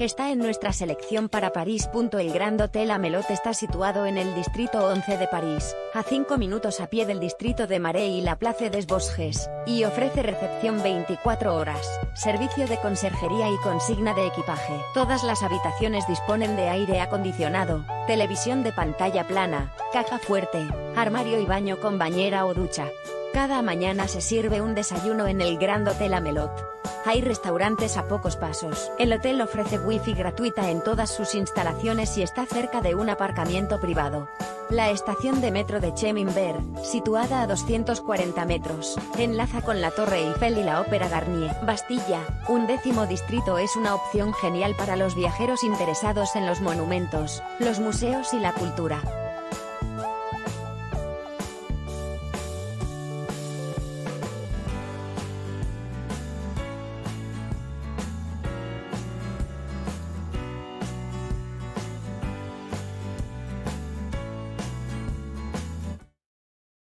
Está en nuestra selección para París. El Grand Hôtel Amelot está situado en el distrito 11 de París, a 5 minutos a pie del distrito de Marais y la Place des Vosges, y ofrece recepción 24 horas, servicio de conserjería y consigna de equipaje. Todas las habitaciones disponen de aire acondicionado, televisión de pantalla plana, caja fuerte, armario y baño con bañera o ducha. Cada mañana se sirve un desayuno en el Grand Hôtel Amelot. Hay restaurantes a pocos pasos. El hotel ofrece wifi gratuita en todas sus instalaciones y está cerca de un aparcamiento privado. La estación de metro de Chemin Vert, situada a 240 metros, enlaza con la Torre Eiffel y la Ópera Garnier. Bastilla, 11º distrito, es una opción genial para los viajeros interesados en los monumentos, los museos y la cultura.